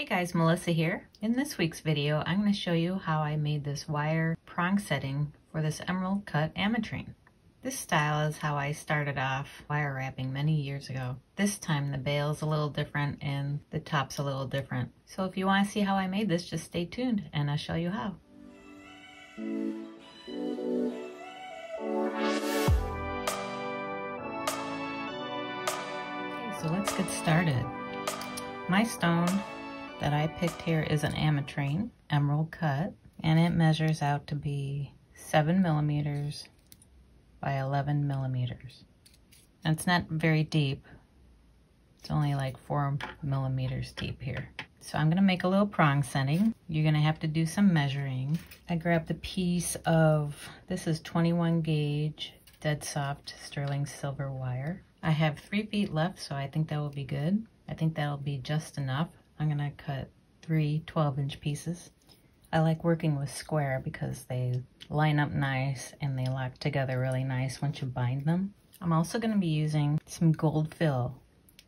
Hey guys, Melissa here. In this week's video, I'm going to show you how I made this wire prong setting for this emerald cut ametrine. This style is how I started off wire wrapping many years ago. This time the bail's a little different and the top's a little different. So if you want to see how I made this, just stay tuned and I'll show you how. Okay, so let's get started. My stone that I picked here is an ametrine, emerald cut, and it measures out to be 7 millimeters by 11 millimeters. And it's not very deep. It's only like 4 millimeters deep here. So I'm gonna make a little prong setting. You're gonna have to do some measuring. I grabbed a piece of, this is 21 gauge, dead soft sterling silver wire. I have 3 feet left, so I think that will be good. I think that'll be just enough. I'm gonna cut 3 12-inch pieces. I like working with square because they line up nice and they lock together really nice once you bind them. I'm also gonna be using some Gold Fill.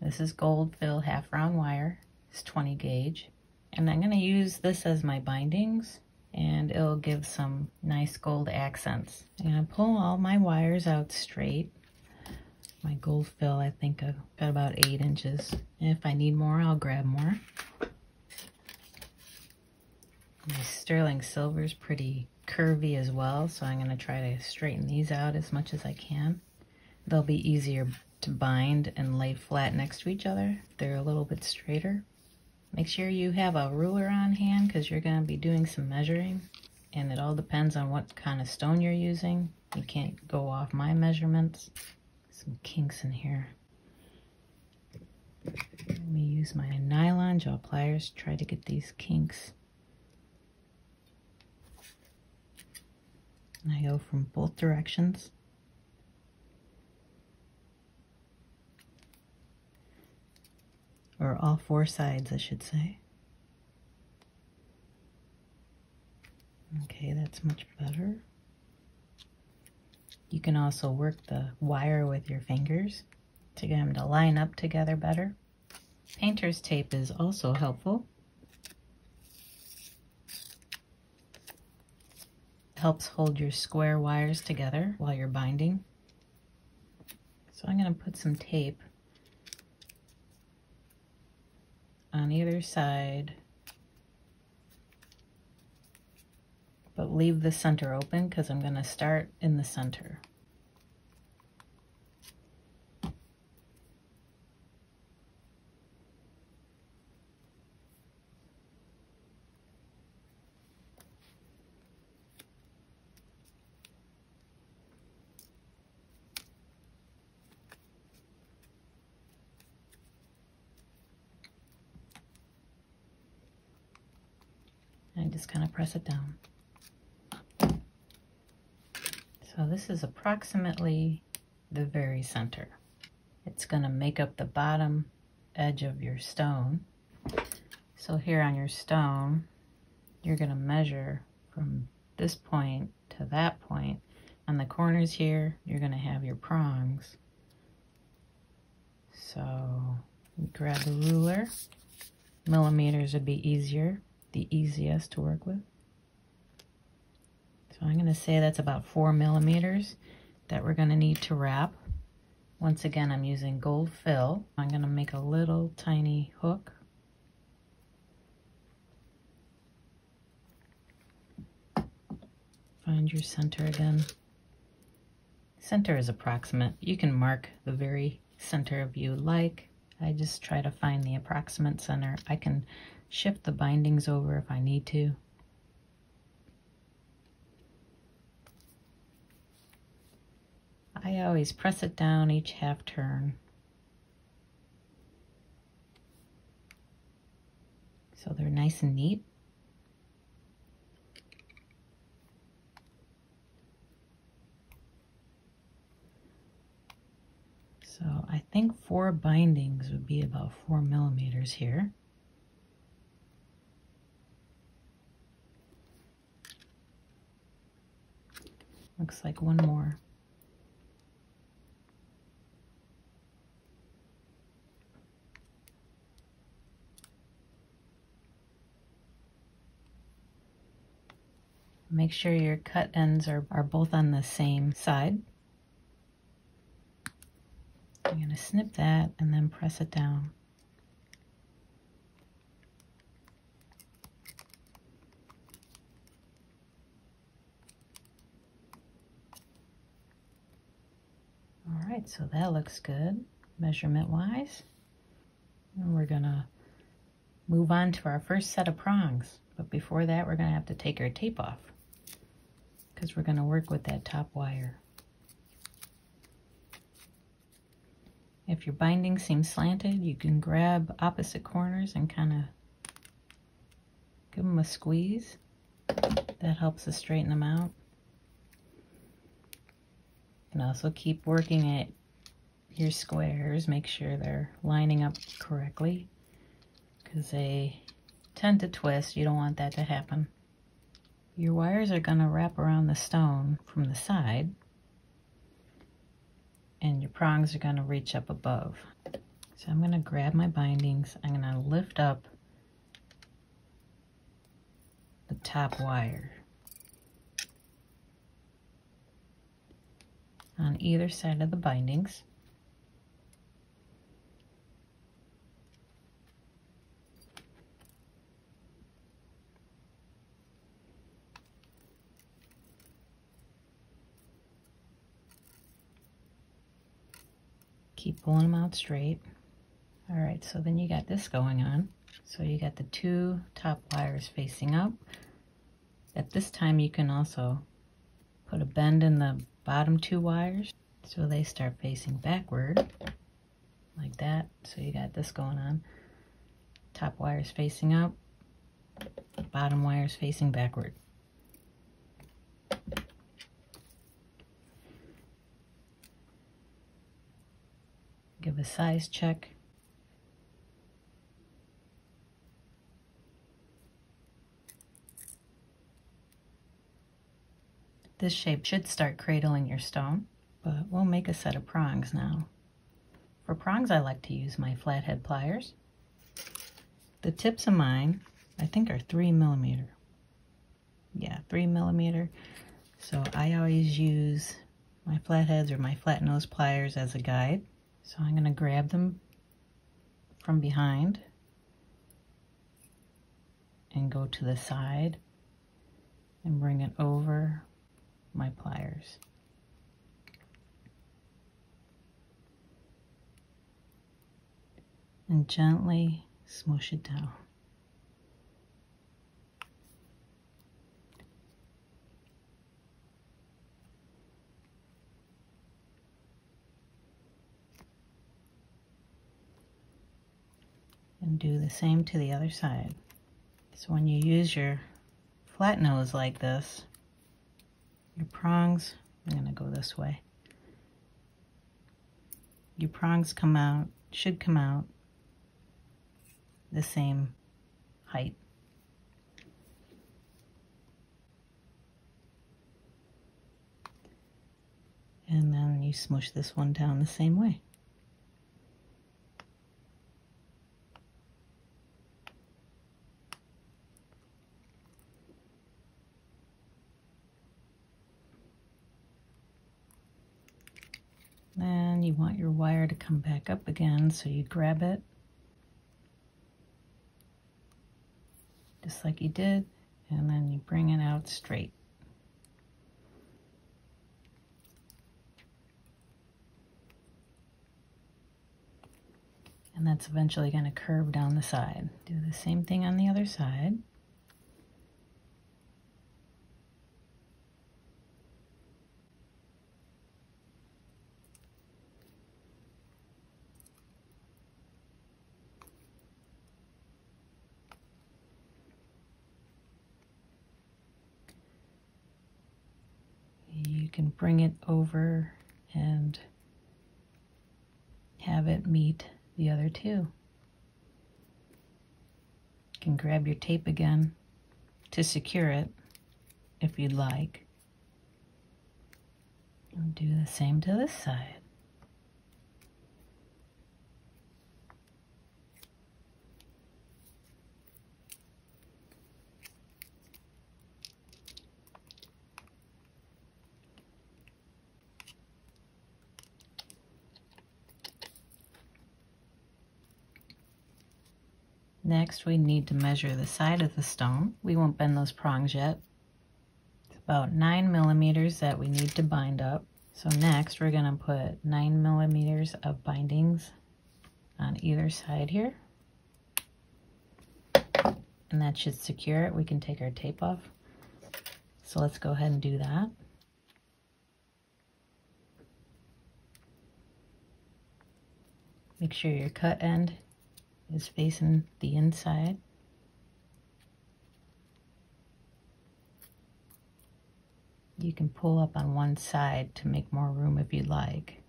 This is Gold Fill half round wire. It's 20 gauge. And I'm gonna use this as my bindings and it'll give some nice gold accents. I'm gonna pull all my wires out straight. My Gold Fill, I think I've got about 8 inches. And if I need more, I'll grab more. My sterling silver is pretty curvy as well, so I'm gonna try to straighten these out as much as I can. They'll be easier to bind and lay flat next to each other. They're a little bit straighter. Make sure you have a ruler on hand because you're gonna be doing some measuring, and it all depends on what kind of stone you're using. You can't go off my measurements. Some kinks in here. Let me use my nylon jaw pliers to try to get these kinks. And I go from both directions. Or all 4 sides, I should say. Okay, that's much better. You can also work the wire with your fingers to get them to line up together better. Painter's tape is also helpful. It helps hold your square wires together while you're binding. So I'm going to put some tape on either side, but leave the center open because I'm going to start in the center. I just kind of press it down. So this is approximately the very center. It's going to make up the bottom edge of your stone. So here on your stone, you're going to measure from this point to that point. On the corners here, you're going to have your prongs. So you grab the ruler. Millimeters would be easier, the easiest to work with. I'm going to say that's about 4 millimeters that we're going to need to wrap. Once again, I'm using Gold Fill. I'm going to make a little tiny hook. Find your center again. Center is approximate. You can mark the very center if you like. I just try to find the approximate center. I can shift the bindings over if I need to. I always press it down each half turn. So they're nice and neat. So I think 4 bindings would be about 4 millimeters here. Looks like one more. Make sure your cut ends are both on the same side. I'm going to snip that and then press it down. Alright, so that looks good measurement wise. And we're going to move on to our first set of prongs. But before that, we're going to have to take our tape off because we're going to work with that top wire. If your binding seems slanted, you can grab opposite corners and kind of give them a squeeze. That helps to straighten them out. And also keep working at your squares. Make sure they're lining up correctly because they tend to twist. You don't want that to happen. Your wires are going to wrap around the stone from the side, and your prongs are going to reach up above. So I'm going to grab my bindings, I'm going to lift up the top wire on either side of the bindings. Keep pulling them out straight. All right, so then you got this going on. So you got the two top wires facing up. At this time, you can also put a bend in the bottom two wires so they start facing backward, like that. So you got this going on. Top wires facing up, bottom wires facing backward. Give a size check. This shape should start cradling your stone, but we'll make a set of prongs now. For prongs, I like to use my flathead pliers. The tips of mine, I think, are 3mm. Yeah, 3mm. So I always use my flatheads or my flat nose pliers as a guide. So I'm going to grab them from behind and go to the side and bring it over my pliers. And gently smoosh it down. And do the same to the other side. So when you use your flat nose like this, your prongs, I'm going to go this way, your prongs come out, should come out the same height. And then you smoosh this one down the same way. Then you want your wire to come back up again, so you grab it just like you did, and then you bring it out straight. And that's eventually going to curve down the side. Do the same thing on the other side. Can bring it over and have it meet the other two. You can grab your tape again to secure it if you'd like. And do the same to this side. Next, we need to measure the side of the stone. We won't bend those prongs yet. It's about 9 millimeters that we need to bind up. So next, we're gonna put 9 millimeters of bindings on either side here. And that should secure it. We can take our tape off. So let's go ahead and do that. Make sure your cut end is facing the inside. You can pull up on one side to make more room if you'd like.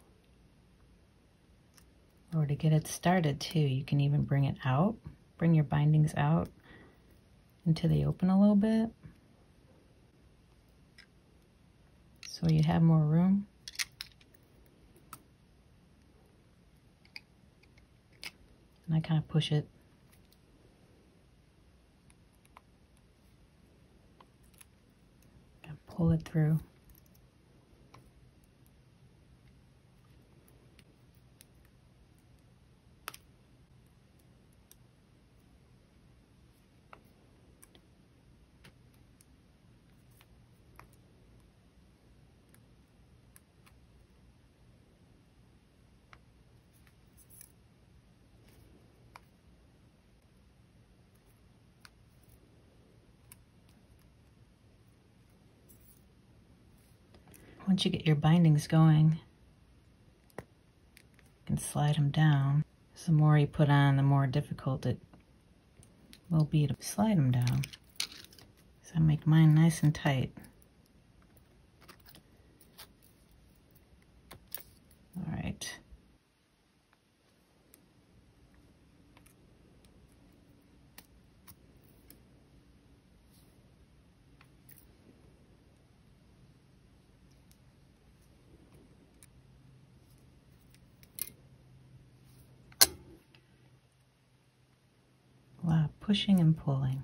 Or to get it started too, you can even bring it out, bring your bindings out until they open a little bit. So you have more room. And I kind of push it. And pull it through. Once you get your bindings going, you can slide them down. So the more you put on, the more difficult it will be to slide them down. So I make mine nice and tight. All right. Pushing and pulling.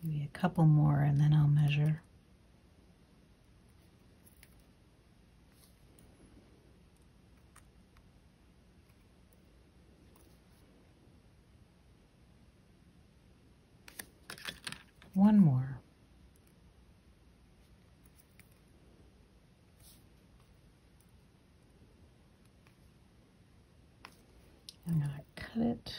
Maybe a couple more and then I'll measure. One more. I'm gonna cut it.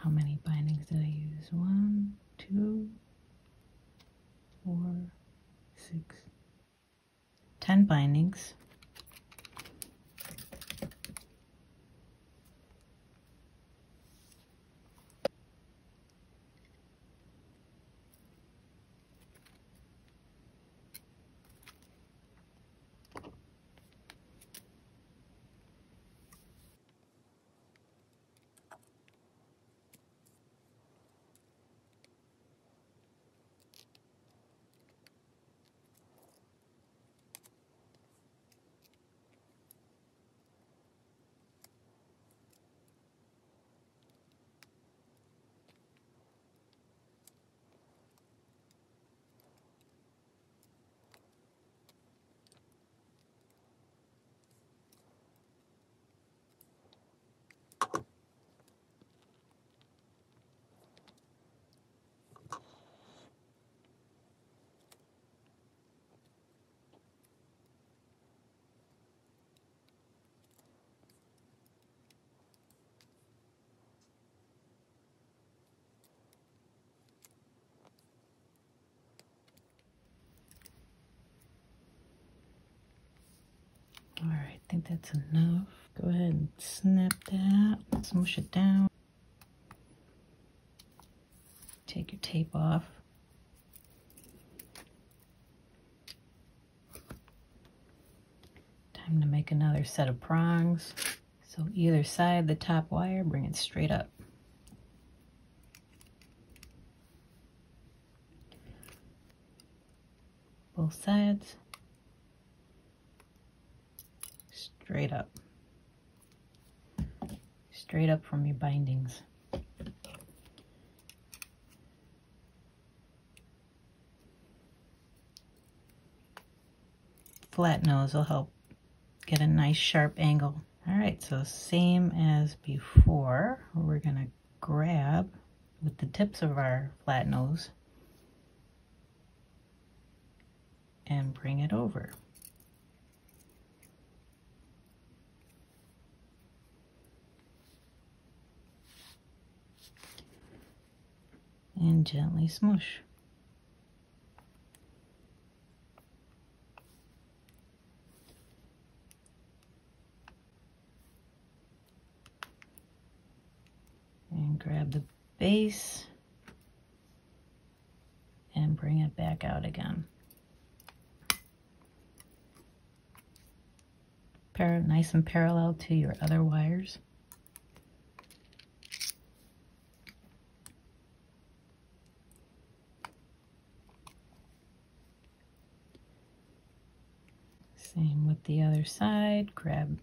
How many bindings did I use? 1, 2, 4, 6, 10 bindings. All right, I think that's enough. Go ahead and snap that, smoosh it down. Take your tape off. Time to make another set of prongs. So either side the top wire, bring it straight up. Both sides, straight up from your bindings. Flat nose will help get a nice sharp angle. All right, so same as before, we're gonna grab with the tips of our flat nose and bring it over. And gently smoosh. And grab the base and bring it back out again. Nice and parallel to your other wires. Same with the other side, grab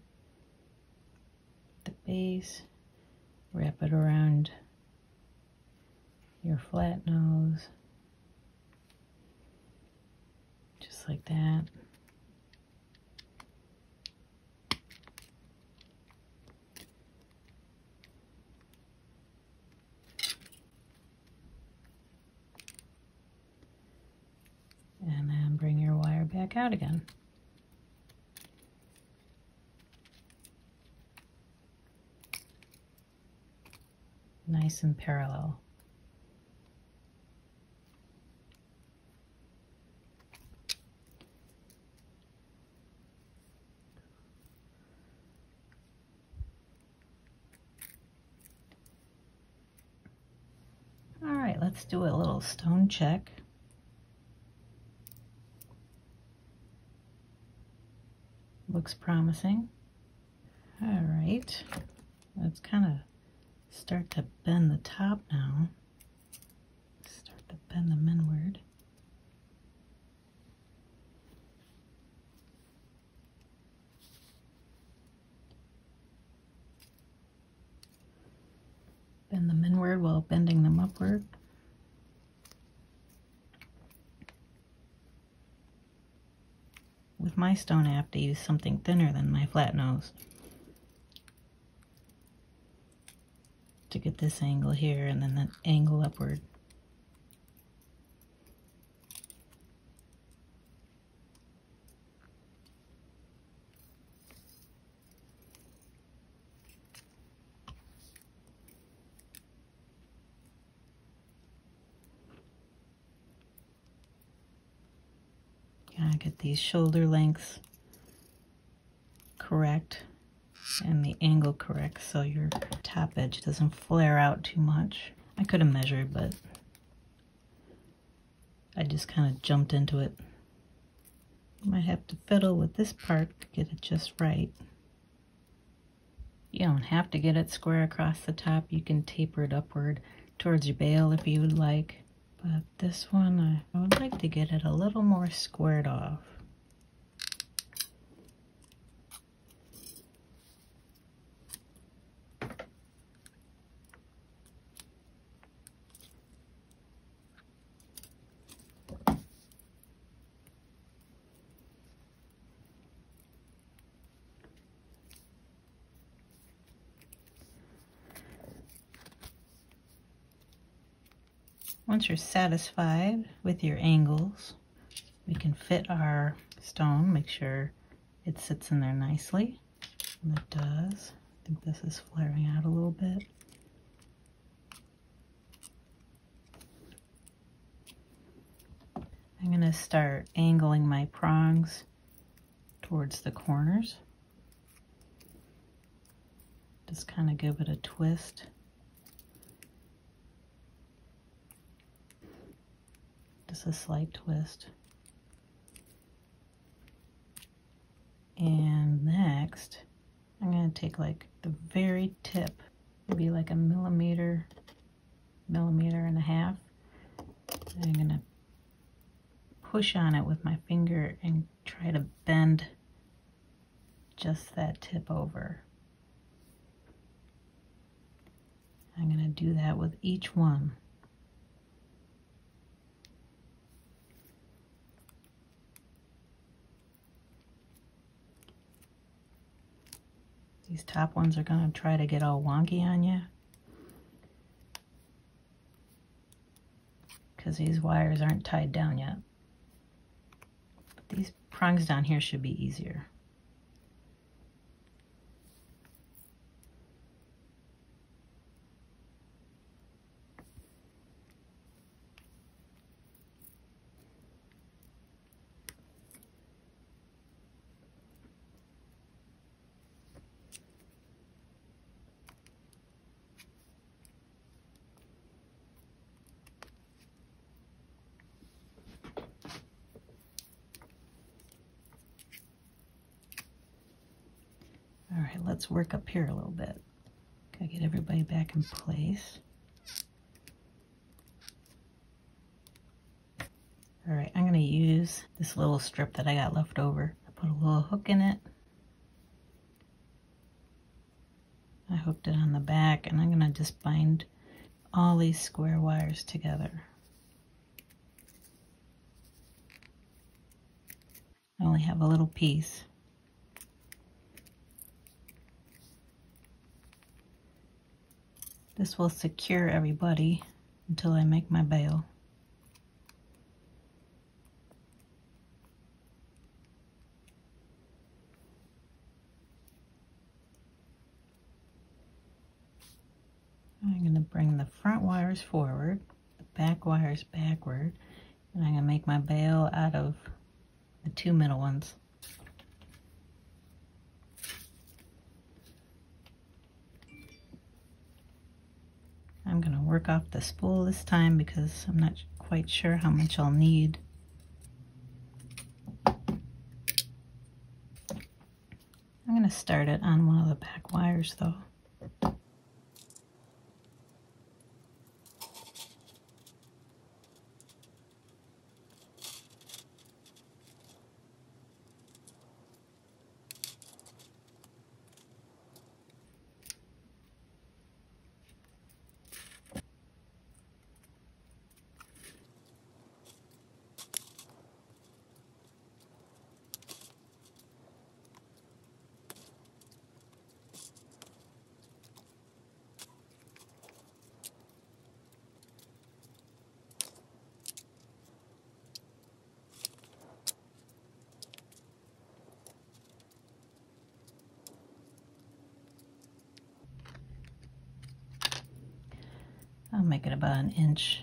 the base, wrap it around your flat nose, just like that. And then bring your wire back out again. Nice and parallel. All right, let's do a little stone check. Looks promising. All right, let's kind of start to bend the top now. Start to bend them inward. Bend them inward while bending them upward. With my stone, I have to use something thinner than my flat nose to get this angle here and then that angle upward. Get these shoulder lengths correct and the angle correct so your top edge doesn't flare out too much. I could have measured, but I just kind of jumped into it. You might have to fiddle with this part to get it just right. You don't have to get it square across the top. You can taper it upward towards your bail if you would like. But this one, I would like to get it a little more squared off. Once you're satisfied with your angles, we can fit our stone, make sure it sits in there nicely. And it does. I think this is flaring out a little bit. I'm going to start angling my prongs towards the corners. Just kind of give it a twist. Just a slight twist. And next, I'm going to take like the very tip, maybe like a millimeter, millimeter and a half. I'm going to push on it with my finger and try to bend just that tip over. I'm going to do that with each one. These top ones are going to try to get all wonky on you, because these wires aren't tied down yet. But these prongs down here should be easier. Let's work up here a little bit. Gotta get everybody back in place. All right, I'm gonna use this little strip that I got left over. I put a little hook in it. I hooked it on the back, and I'm gonna just bind all these square wires together. I only have a little piece. This will secure everybody until I make my bail. I'm going to bring the front wires forward, the back wires backward, and I'm going to make my bail out of the two middle ones. I'm going to work off the spool this time because I'm not quite sure how much I'll need. I'm going to start it on one of the back wires though. I'll make it about an inch.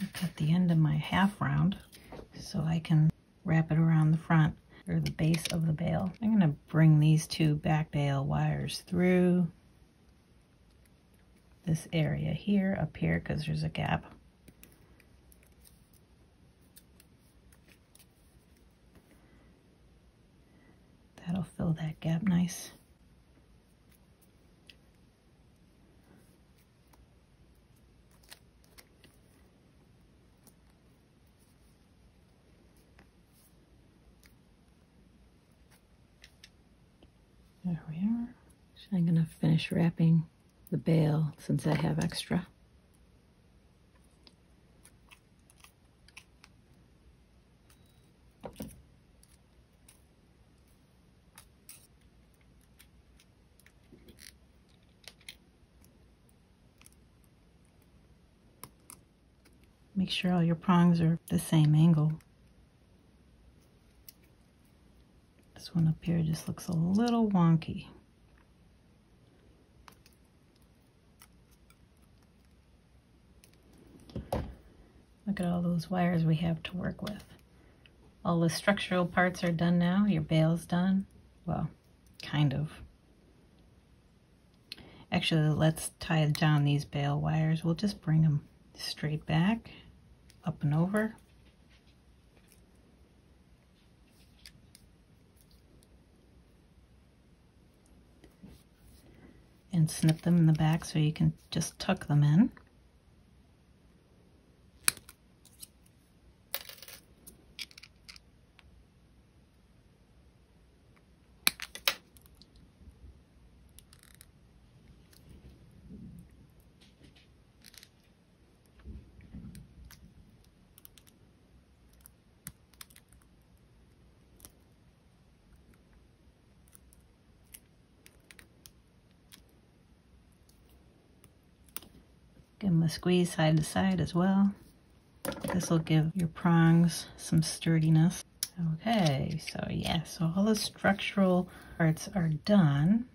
I've cut the end of my half round so I can wrap it around the front, or the base of the bail. I'm going to bring these two back bail wires through this area here, up here, because there's a gap. That'll fill that gap nice. There we are. So I'm going to finish wrapping the bail since I have extra. Make sure all your prongs are the same angle. This one up here just looks a little wonky. Look at all those wires we have to work with. All the structural parts are done now. Your bail's done. Well, kind of. Actually, let's tie down these bail wires. We'll just bring them straight back, up and over. And snip them in the back so you can just tuck them in. Give them a squeeze side to side as well. This will give your prongs some sturdiness. Okay, so yeah, so all the structural parts are done.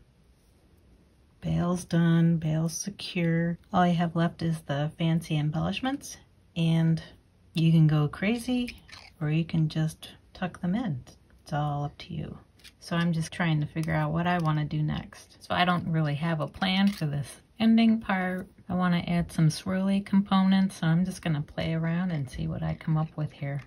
Bail's done, bail's secure. All you have left is the fancy embellishments, and you can go crazy or you can just tuck them in. It's all up to you. So I'm just trying to figure out what I want to do next. So I don't really have a plan for this ending part. I want to add some swirly components, so I'm just going to play around and see what I come up with here.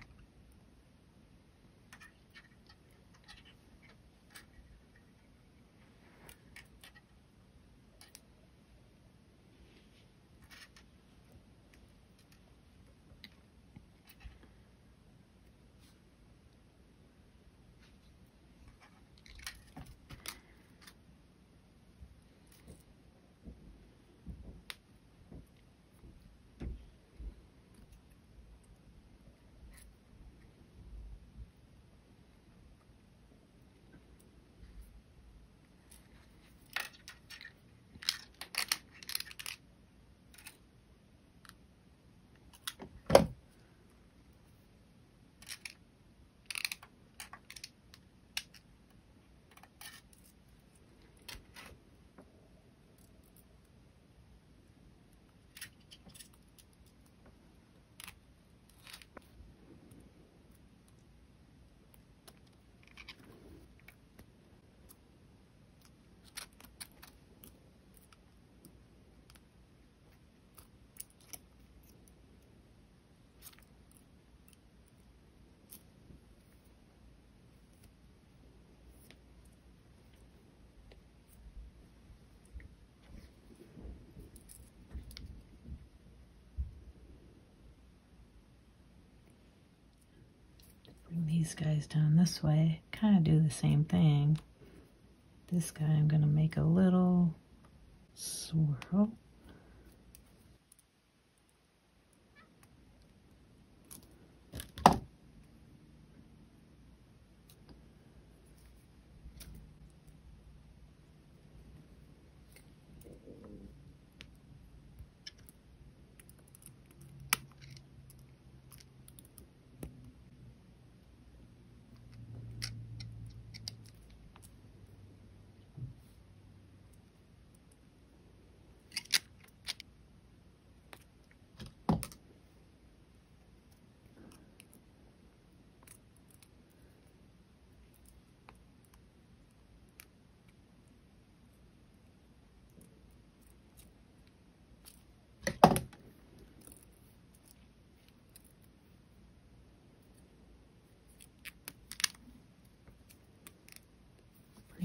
These guys down this way, kind of do the same thing. This guy, I'm going to make a little swirl.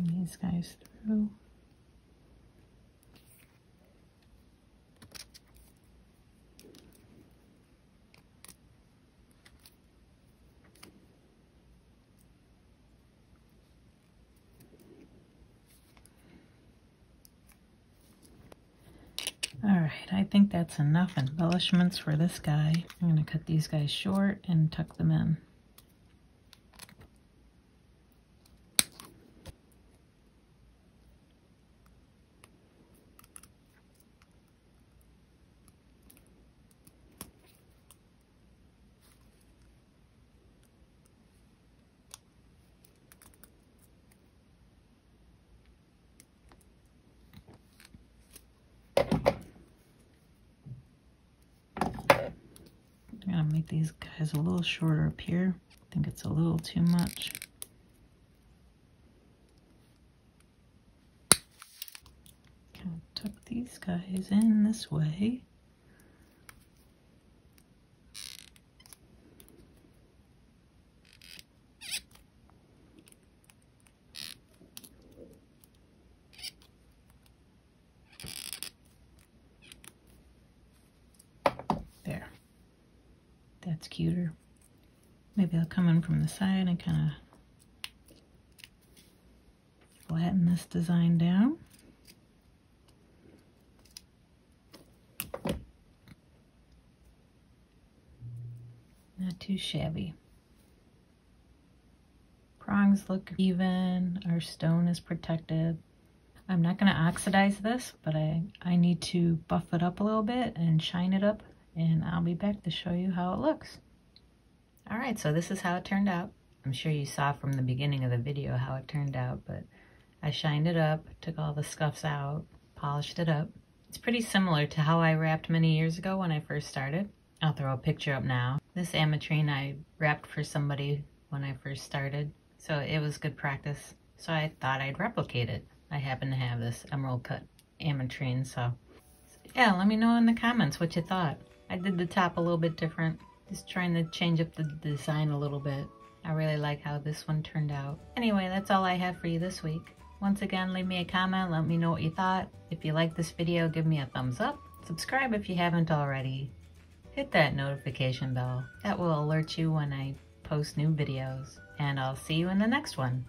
These guys through. All right, I think that's enough embellishments for this guy. I'm going to cut these guys short and tuck them in. Make these guys a little shorter up here. think it's a little too much. Kind of tuck these guys in this way. That's cuter. Maybe I'll come in from the side and kind of flatten this design down. Not too shabby. Prongs look even. Our stone is protected. I'm not going to oxidize this, but I need to buff it up a little bit and shine it up. And I'll be back to show you how it looks. All right, so this is how it turned out. I'm sure you saw from the beginning of the video how it turned out, but I shined it up, took all the scuffs out, polished it up. It's pretty similar to how I wrapped many years ago when I first started. I'll throw a picture up now. This ametrine I wrapped for somebody when I first started, so it was good practice. So I thought I'd replicate it. I happen to have this emerald cut ametrine, so yeah, let me know in the comments what you thought. I did the top a little bit different, just trying to change up the design a little bit. I really like how this one turned out. Anyway, that's all I have for you this week. Once again, leave me a comment, let me know what you thought. If you like this video, give me a thumbs up. Subscribe if you haven't already. Hit that notification bell. That will alert you when I post new videos. And I'll see you in the next one.